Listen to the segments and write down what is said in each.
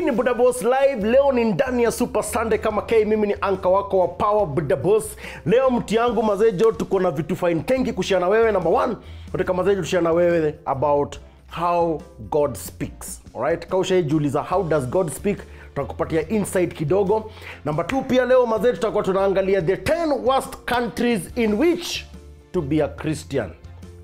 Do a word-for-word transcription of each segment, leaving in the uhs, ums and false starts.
ni Buddha Boss Live. Leo ni ndani ya Super Sunday kama kei, mimi ni anka wako wa Power Buddha Boss. Leo mti yangu mazejo, tuko na vitu fine. Thank you kushare na wewe. Number one, wateka mazejo kushare na wewe about how God speaks. Alright, kausha juliza how does God speak? Tutakupatia insight kidogo. Number two, pia leo mazejo tutakuwa tunaangalia the ten worst countries in which to be a Christian.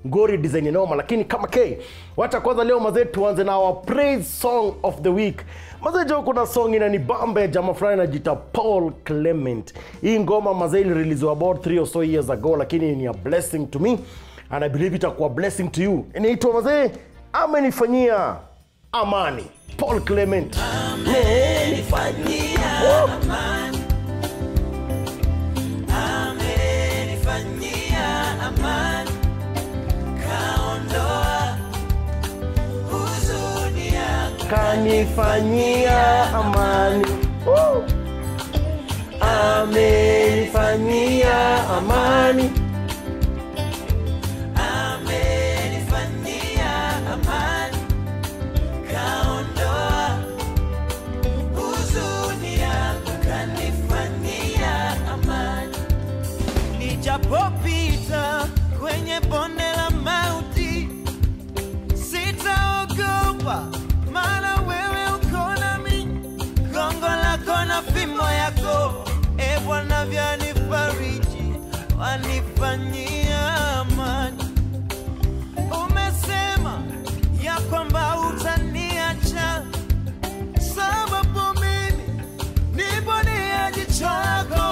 Ngori design noma, lakini kama kei, wacha kwanza leo mazejo tuanze na our praise song of the week. Mazejo kuna song inanibamba, jamaa fulani anajiita Paul Clement. Hii ngoma mazejo released about three or so years ago, lakini ni a blessing to me and I believe itakuwa blessing to you. Inaitwa mazejo Amenifanyia Amani, Paul Clement. Amenifanyia Amani. Amenifanyia Amani. Kaondoa huzuni yangu. Kanifanyia Amani. Amenifanyia Amani. Popita kwenye bonde la mauti, sitaogopa maana wewe uko nami. Gongo lako na fimbo yako, e Bwana vyanifariji, wanifanyia amani. Umesema ya kwamba utaniacha, sababu mimi nipo ni jicho lako.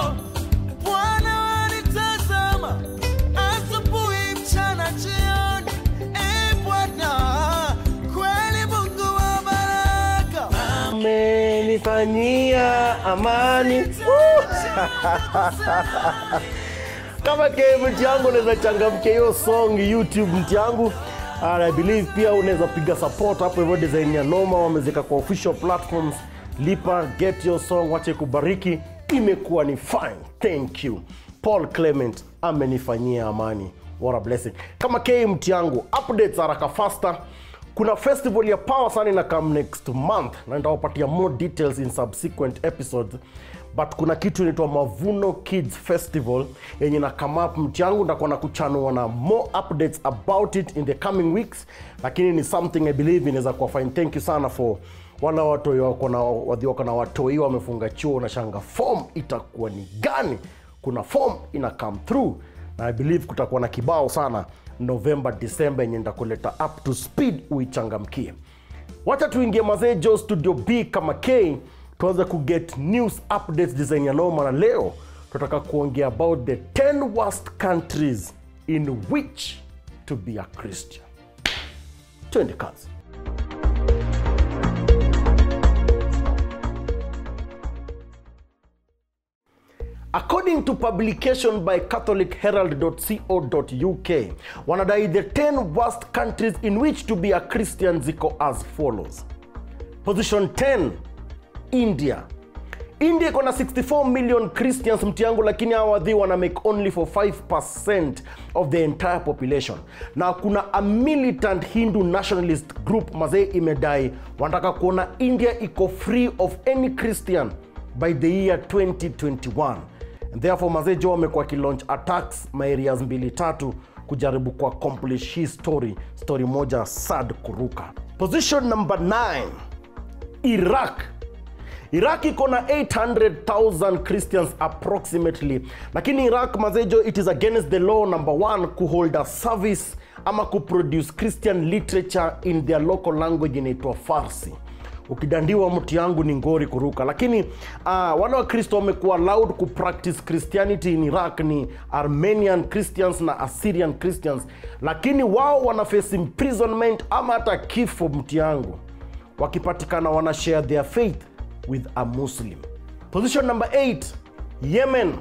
Amenifanyia amani. Kama kei mti yangu unaweza changamkia hiyo song YouTube mti yangu. And I believe pia unaweza piga support hapo hivyo design ya noma wamezeka kwa official platforms. Lipa, get your song, wache kubariki. Imekuwa ni fine. Thank you. Paul Clement, amenifanyia amani. What a blessing. Kama kei mti yangu, updates haraka faster. Kuna festival ya Power sana inakam next month. Na nitawapatia more details in subsequent episodes. But kuna kitu inaitwa Mavuno Kids Festival yenye na come up mti yangu, nitakuwa nakuchanua na more updates about it in the coming weeks. Lakini ni something I believe inaweza kuwa fine. Thank you sana for wana watoi wako na wadhiwako na watoi wamefunga chuo na shanga form itakuwa ni gani. Kuna form ina come through. I believe kutakuwa na kibao sana November, December yenye ndakuleta up to speed uichangamkie. Wacha tuingie mazejo Studio B kama K tuanze ku get news updates design ya noma, na leo tutataka kuongea about the ten worst countries in which to be a Christian. Twende kazi. According to publication by catholic herald dot co dot U K, wanadai the ten worst countries in which to be a Christian ziko as follows. Position ten, India. India iko na sixty-four million Christians mtiangu, lakini awadhi wana make only for five percent of the entire population. Na kuna a militant Hindu nationalist group mazee imedai wanataka kuona India iko free of any Christian by the year twenty twenty-one. And therefore mazejo wamekuwa kilaunch attacks maereas mbili tatu kujaribu kwa accomplish his story. Story moja sad kuruka. Position number nine, Iraq. Iraq iko na eight hundred thousand Christians approximately. Lakini Iraq mazejo, it is against the law number one kuhold a service ama kuproduce Christian literature in their local language inaitwa Farsi. Ukidandiwa mti yangu ni ngori kuruka. Lakini uh, wale wa Kristo wamekuwa allowed ku practice Christianity in Iraq ni Armenian Christians na Assyrian Christians. Lakini wao wana face imprisonment ama hata kifo mti yangu wakipatikana wana share their faith with a Muslim. Position number eight, Yemen.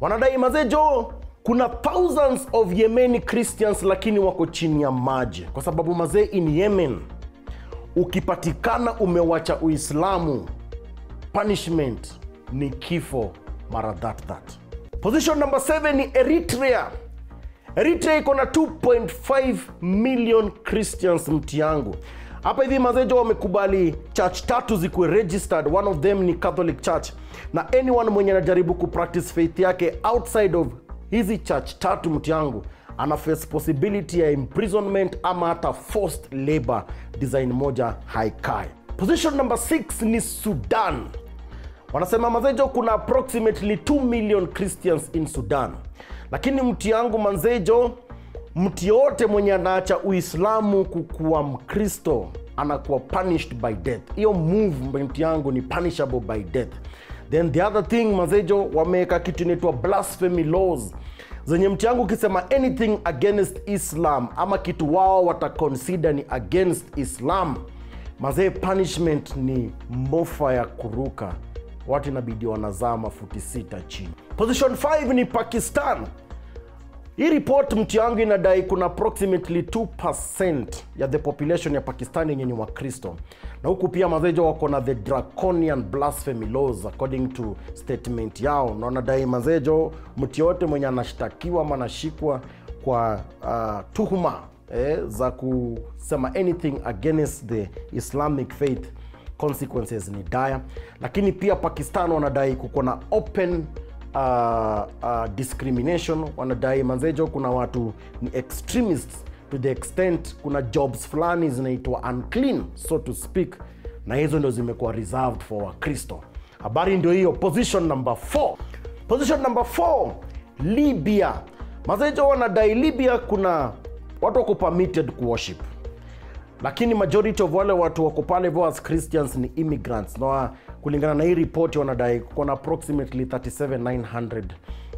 Wanadai mazejo kuna thousands of Yemeni Christians lakini wako chini ya maji. Kwa sababu mazee in Yemen ukipatikana umewacha Uislamu, punishment ni kifo mara that that. Position number seven ni Eritrea. Eritrea iko na two point five million Christians mtiangu. Hapa hivi mazejo wamekubali church tatu zikuwe registered. One of them ni Catholic Church. Na anyone mwenye anajaribu kupractice faith yake outside of hizi church tatu, mtu yangu, ana face possibility ya imprisonment ama hata forced labor. Design moja haikai. Position number six ni Sudan. Wanasema mazejo kuna approximately two million Christians in Sudan. Lakini mtu yangu manzejo, mtu yote mwenye anaacha Uislamu kukuwa Mkristo anakuwa punished by death. Hiyo move mtu yangu ni punishable by death. Then the other thing mazejo wameka kitu inaitwa blasphemy laws. Zenye mtu yangu kisema anything against Islam ama kitu wao wata consider ni against Islam, mazee punishment ni mofa ya kuruka. Watu inabidi wanazama futi sita chini. Position five ni Pakistan. Hii report mtu yangu inadai kuna approximately two percent ya the population ya Pakistan yenye ni Wakristo. Na huku pia mazejo wako na the draconian blasphemy laws according to statement yao. Na wanadai mazejo mtu yote mwenye anashtakiwa ama anashikwa kwa uh, tuhuma eh, za kusema anything against the Islamic faith, consequences ni dire. Lakini pia Pakistan wanadai kuko na open Uh, uh, discrimination. Wanadai manzejo kuna watu ni extremists to the extent kuna jobs fulani zinaitwa unclean, so to speak, na hizo ndio zimekuwa reserved for Wakristo. Habari ndio hiyo. Position number four. Position number four, Libya. Manzejo wanadai Libya kuna watu wako permitted worship, lakini majority of wale watu wako pale as Christians ni immigrants. Na kulingana na hii report wanadai kuna approximately thirty-seven thousand nine hundred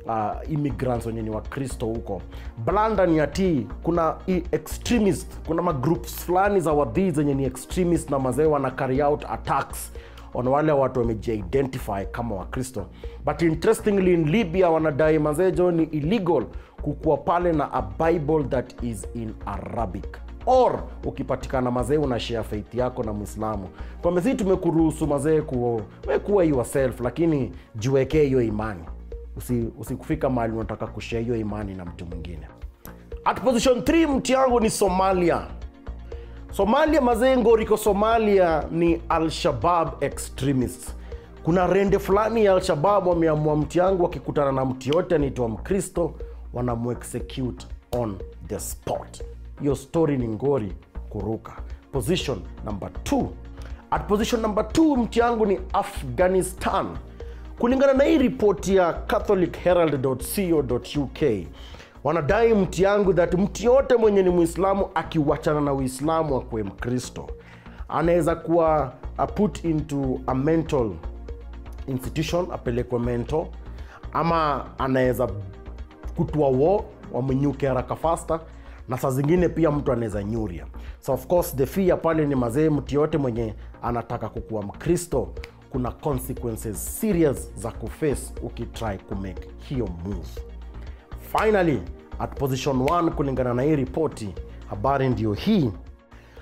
uh, immigrants wenye ni Wakristo huko. Blanda ni ati kuna extremists, kuna ma groups fulani za wadhi zenye ni extremists na mazee wana carry out attacks on wale watu wameji-identify kama Wakristo. But interestingly in Libya wanadai mazejo ni illegal kukuwa pale na a Bible that is in Arabic. Or ukipatikana mazee una share faith yako na Muislamu, kwa mezi tumekuruhusu mazee kuwa kuwa yourself, lakini jiwekee hiyo imani. Usi usikufika mahali unataka kushare hiyo imani na mtu mwingine. At position three mtu yangu ni Somalia. Somalia mazee ngoriko Somalia ni Al-Shabaab extremists. Kuna rende fulani ya Al-Shabaab wameamua mtu yangu wakikutana na mtu yote anaitwa Mkristo wanamu execute on the spot. Your story ni ngori kuruka. Position number two. At position number two mtu yangu ni Afghanistan. Kulingana na hii report ya catholic herald dot co dot U K, wanadai mtu yangu that mtu yote mwenye ni Muislamu akiwachana na Uislamu akuwe Mkristo anaweza kuwa put into a mental institution, apelekwe mental, ama anaweza kutwa war wamenyuke haraka faster. Na saa zingine pia mtu anaweza nyuria. So of course the fear pale ni mazee mtu yote mwenye anataka kukuwa Mkristo kuna consequences serious za kuface ukitry kumake hiyo move. Finally, at position one kulingana na hii report, habari ndio hii.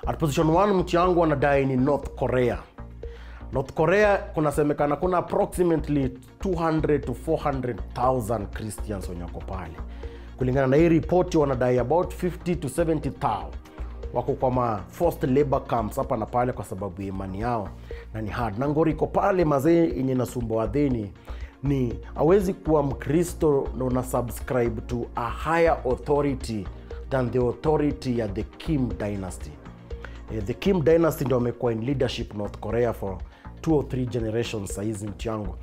At position one mtu yangu anadai ni North Korea. North Korea kuna semekana kuna approximately two hundred to four hundred thousand Christians wanyako pale. Kulingana na hii report wanadai about fifty to seventy thousand wako kwa ma forced labor camps hapa na pale kwa sababu ya imani yao, na ni hard. Na ngoriko pale mazee yenye nasumba wadhini ni hawezi kuwa Mkristo na una subscribe to a higher authority than the authority ya the Kim dynasty. The Kim dynasty ndio amekuwa in leadership North Korea for two or three generations saizi mtu yangu.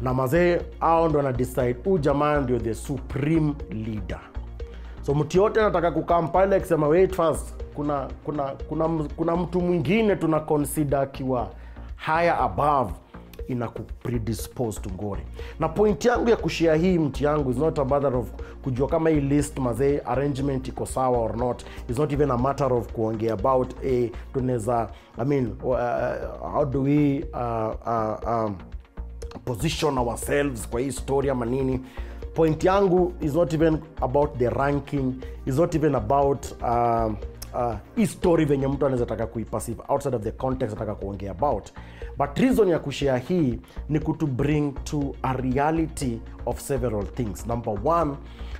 Na mazee hao ndo wanadecide u jamaa ndio the supreme leader. So mtu yote anataka kukampile kusema wait first, kuna kuna kuna kuna mtu mwingine tuna consider akiwa higher above, inakupredisposed to ngori. Na point yangu ya kushare hii mtu yangu is not a matter of kujua kama hii list mazee arrangement iko sawa or not. It's not even a matter of kuongea about a hey, tunaweza I mean uh, how do we uh, uh, um, position ourselves kwa hii story ama nini. Point yangu is not even about the ranking, is not even about uh, uh, hii story venye mtu anaweza taka kuiperceive outside of the context nataka kuongea about, but reason ya kushare hii ni kutu bring to a reality of several things. Number one,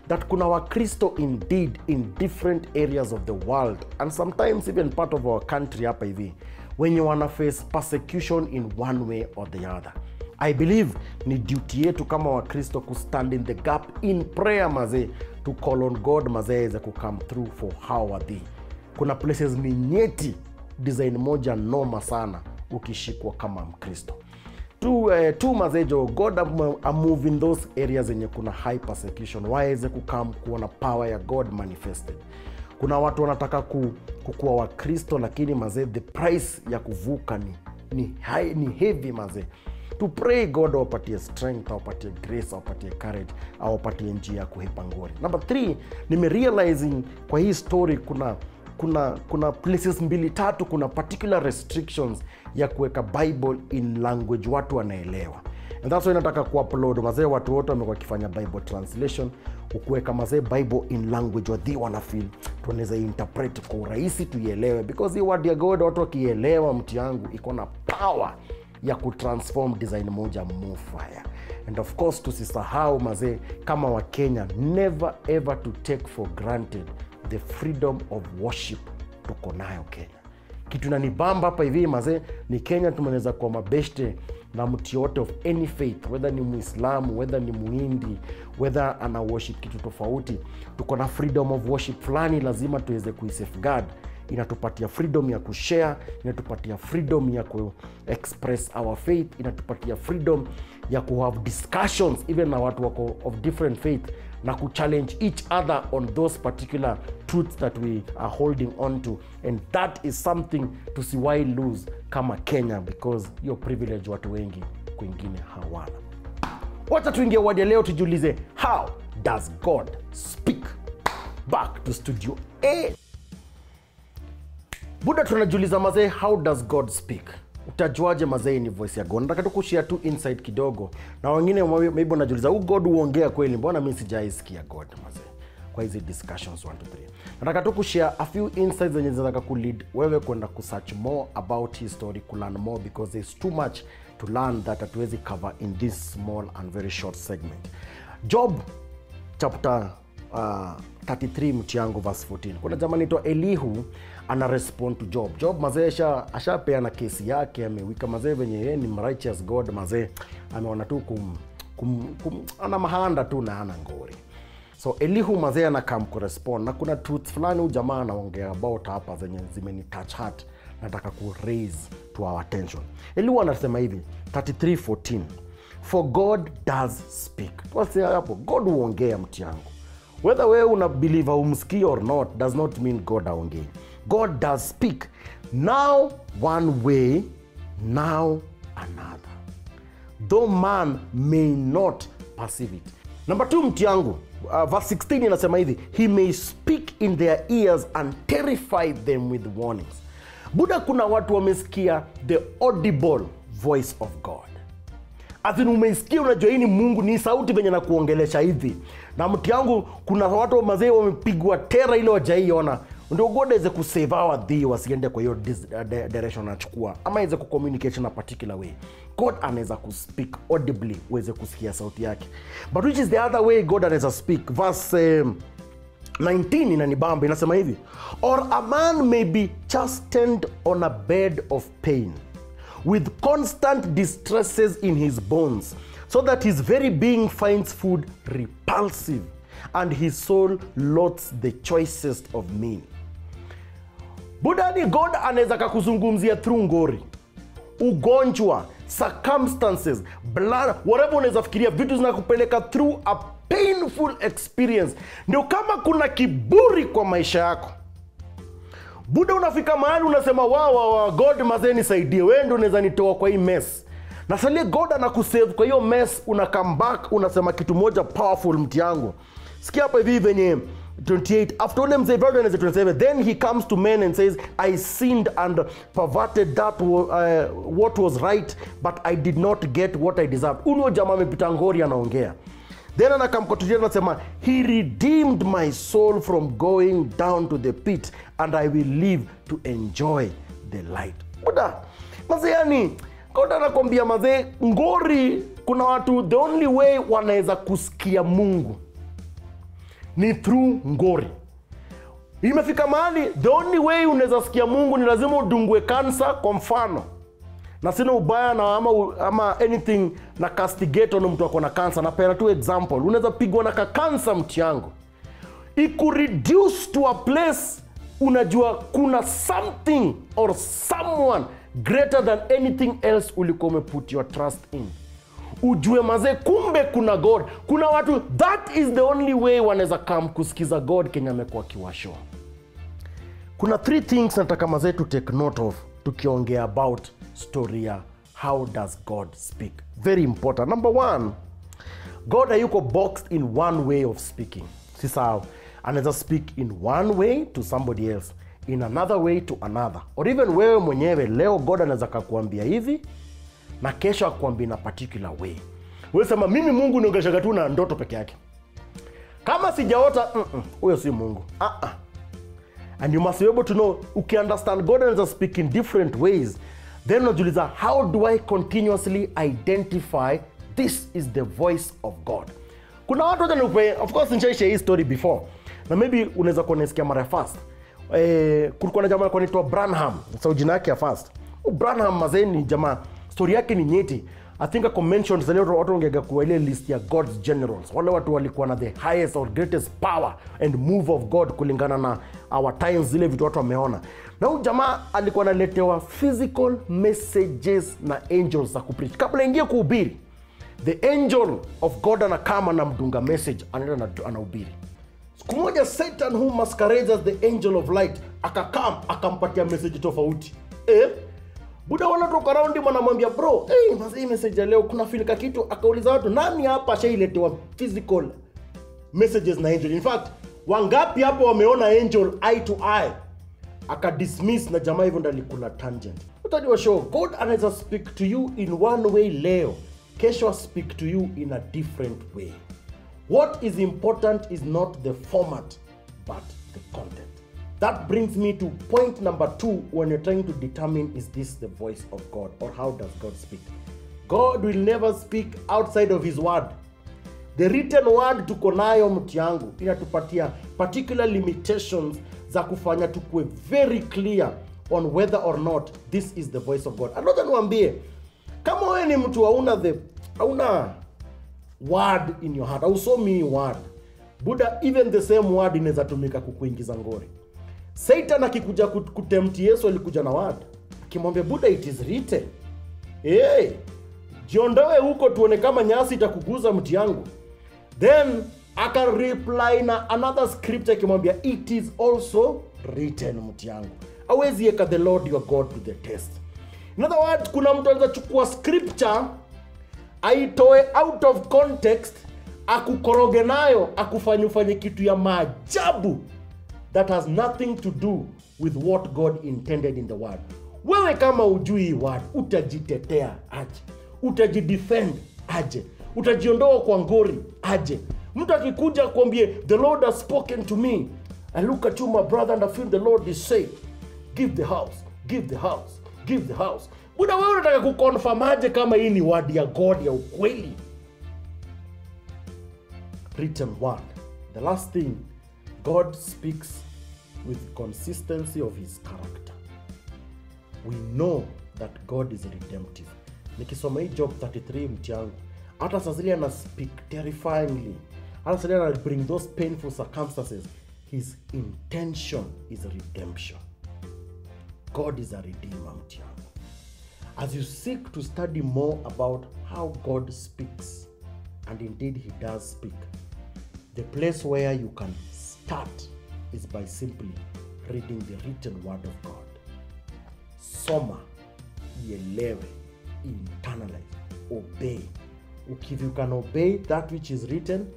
that kuna Wakristo indeed in different areas of the world and sometimes even part of our country hapa hivi when you wanna face persecution in one way or the other. I believe ni duty yetu kama Wakristo ku stand in the gap in prayer maze, to call on God maze to come through for how are they. Kuna places ni nyeti, design moja noma sana ukishikwa kama Mkristo. Two, uh, two mazejo, God are moving those areas yenye kuna high persecution. Why is it kukam kuona power ya God manifested? Kuna watu wanataka ku, kukuwa wa Kristo lakini maze the price ya kuvuka ni, ni, high, ni heavy maze. To pray God awapatie strength, awapatie grace, awapatie courage, awapatie njia ya kuhepa ngori. Number three, nime-realizing kwa hii story kuna kuna kuna places mbili tatu, kuna particular restrictions ya kuweka Bible in language watu wanaelewa. And that's why nataka kuupload mazee, watu wote wamekuwa kifanya Bible translation, kuweka mazee Bible in language wadi wana feel tunaweza interpret kwa urahisi tuielewe, because hii word ya God watu wakielewa mti yangu iko na power ya kutransform design moja move fire. And of course tusisahau mazee kama wa Kenya, never ever to take for granted the freedom of worship tuko nayo Kenya. Kitu na nibamba hapa hivi mazee ni Kenya tumeneza kwa mabeshte na mtu yote of any faith, whether ni Muislamu, whether ni Muhindi, whether ana worship kitu tofauti, tuko na freedom of worship fulani lazima tuweze kuisafeguard. Inatupatia freedom ya kushare, inatupatia freedom ya ku express our faith, inatupatia freedom ya ku have discussions even na watu wako of different faith na ku challenge each other on those particular truths that we are holding on to, and that is something to see why lose kama Kenya, because your privilege watu wengi kwingine hawana. Wacha tuingie wadi leo tujulize, how does God speak? Back to Studio A. Buda tunajuliza mazee, how does God speak? Utajuaje mazee ni voice ya God? Nataka tukushare tu insight kidogo. Na wengine maybe wanajiuliza, "U God huongea kweli? Mbona mimi sijaisikia God mazee?" Kwa hizi discussions one two three. Nataka tukushare a few insights zenye zinataka kulead wewe kwenda kusearch more about his story, ku learn more, because there's too much to learn that hatuwezi cover in this small and very short segment. Job chapter Uh, thirty-three mtiango verse fourteen. Kuna jamani to Elihu ana respond to Job. Job mazee asha ashapeana kesi yake, amewika mazee venye yeye ni righteous God mazee ameona tu kum, kum, kum ana mahanda tu na ana ngori. So Elihu mazee ana come correspond, na kuna truths fulani ujamaa anaongea about hapa zenye zimeni touch heart, nataka ku raise to our attention. Elihu anasema hivi thirty-three fourteen. For God does speak. What's hapo? God huongea mtiango. Whether we una believe umski or not does not mean God aongea. God does speak. Now one way, now another. Though man may not perceive it. Number two mtiangu, uh, verse sixteen inasema hivi, he may speak in their ears and terrify them with warnings. Buda kuna watu wamesikia the audible voice of God. Azinu umesikia unajua hii ni Mungu, ni sauti venye na kuongelesha hivi. Na mtiangu kuna watu mazee wamepigwa tera ile wajaiona. Ndio God aweze kusave our day wasiende kwa hiyo direction anachukua. Ama aweze kucommunicate in a particular way. God anaweza kuspeak audibly, uweze kusikia sauti yake. But which is the other way God anaweza speak? Verse um, nineteen inanibamba inasema hivi. Or a man may be chastened on a bed of pain, with constant distresses in his bones, so that his very being finds food repulsive, and his soul loathes the choicest of men. Budani God anaweza kuzungumzia through ngori, ugonjwa, circumstances, blood, whatever unaweza fikiria, vitu zinakupeleka through a painful experience. Ndio kama kuna kiburi kwa maisha yako, Buda unafika mahali unasema wow, wow, God mazee nisaidie, wewe ndio unaweza nitoa kwa hii mess. Na sasa God anakusave kwa hiyo mess, una come back unasema kitu moja powerful mtiango. Sikia hapa hivi venye twenty-eight. After them they brought and twenty-seven, then he comes to men and says, I sinned and perverted that uh, what was right, but I did not get what I deserved. Uno jamaa amepita ngori anaongea. Then anakamkotujia anasema, he redeemed my soul from going down to the pit, and I will live to enjoy the light. Buda, maze yani, kauta nakombia maze, ngori, kuna watu, the only way wanaeza kusikia Mungu ni through ngori. Imefika mahali, the only way unaweza sikia Mungu ni lazima udungwe kansa kwa mfano. Na sina ubaya na ama, ama anything na castigate ono mtu wako na kansa. Na pera tu example, unaweza pigwa na kakansa mtiango. Iku reduce to a place unajua kuna something or someone greater than anything else ulikome put your trust in. Ujue maze kumbe kuna God. Kuna watu, that is the only way wanaweza come kusikiza God Kenya amekuwa kiwasho. Kuna three things nataka maze to take note of tukiongea about story ya how does God speak. Very important. Number one, God hayuko boxed in one way of speaking. Sisao, anaweza speak in one way to somebody else, in another way to another. Or even wewe mwenyewe, leo God anaweza kukuambia hivi, na kesho akuambia na particular way. Wewe sema mimi Mungu niongeshaga tu na ndoto peke yake. Kama sijaota, mhm, huyo si Mungu. Ah ah. And you must be able to know, uki understand God anaweza speak in different ways. Then unajiuliza, how do I continuously identify this is the voice of God? Kuna watu wajana, of course nishaisha hii story before. Na maybe unaweza kuwa nisikia mara first. Eh, kulikuwa na jamaa anaitwa Branham, so jina yake ya first. O Branham mazeni jamaa, story yake ni nyeti. I think I mentioned zile watu wangega kwa ile list ya God's generals. Wale watu walikuwa na the highest or greatest power and move of God kulingana na our times zile vitu watu wameona. Na huyu jamaa alikuwa analetewa physical messages na angels za kupreach. Kabla ingie kuhubiri, the angel of God anakama na mdunga message anaenda anahubiri. Siku moja Satan who masquerades as the angel of light akakam akampatia message tofauti. Eh? Buda wana toka around him anamwambia bro, hey, maze hii message leo kuna filika kitu. Akauliza watu, nani hapa ashailetewa physical messages na angel? In fact, wangapi hapa wameona angel eye to eye? Aka dismiss na jamaa hivyo ndalikula tangent. Utadi wa show, God anaweza speak to you in one way leo. Kesho speak to you in a different way. What is important is not the format, but the content. That brings me to point number two when you're trying to determine, is this the voice of God or how does God speak? God will never speak outside of his word. The written word tuko nayo mtiangu inatupatia particular limitations za kufanya tukue very clear on whether or not this is the voice of God. Another niwaambie, kama wewe ni mtu hauna the hauna word in your heart, hausomi word. Buddha, even the same word inaweza tumika kukuingiza ngori. Satan akikuja kutempt Yesu alikuja na word. Akimwambia Buddha, it is written. Hey, jiondoe huko tuone kama nyasi itakuguza mti yangu. Then aka reply na another scripture kimwambia, it is also written mti yangu. Hawezi eka the Lord your God to the test. In other words, kuna mtu anaweza chukua scripture, aitoe out of context, akukoroge nayo, akufanye ufanye kitu ya maajabu that has nothing to do with what God intended in the word. Wewe kama ujui word, utajitetea aje, utajidefend aje, utajiondoa kwa ngori aje. Mtu akikuja kuambie, the Lord has spoken to me, I look at you my brother and I feel the Lord is saying, give the house, give the house, give the house. Buda, wewe unataka kuconfirm aje kama hii ni word ya God ya ukweli? Written word. The last thing, God speaks with consistency of his character. We know that God is redemptive. Nikisoma hii Job thirty-three mtiangu, hata sazili ana speak terrifyingly, hata sazili ana bring those painful circumstances, his intention is redemption. God is a redeemer mtiangu. As you seek to study more about how God speaks, and indeed he does speak, the place where you can start is by simply reading the written word of God. Soma, ielewe, internalize, obey. If you can obey that which is written,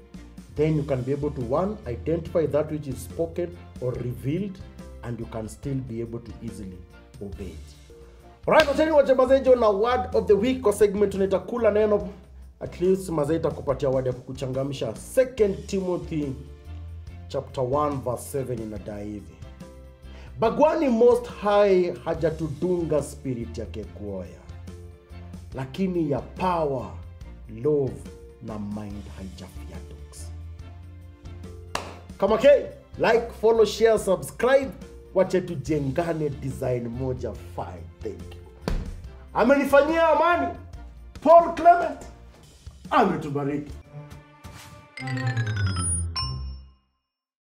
then you can be able to, one, identify that which is spoken or revealed, and you can still be able to easily obey it. Alright, wateni wachepazejo na word of the week kwa segment tunaita kula neno. At least mazaita kupatia wade kukuchangamisha. Second Timothy chapter one verse seven inadai hivi. Bagwani Most High hajatudunga spirit yake kuoya, lakini ya power, love na mind haijafia duks. Kama ke, like, follow, share, subscribe. Wache tujengane design moja fine. Thank you. Amenifanyia amani. Paul Clement. Ametubariki.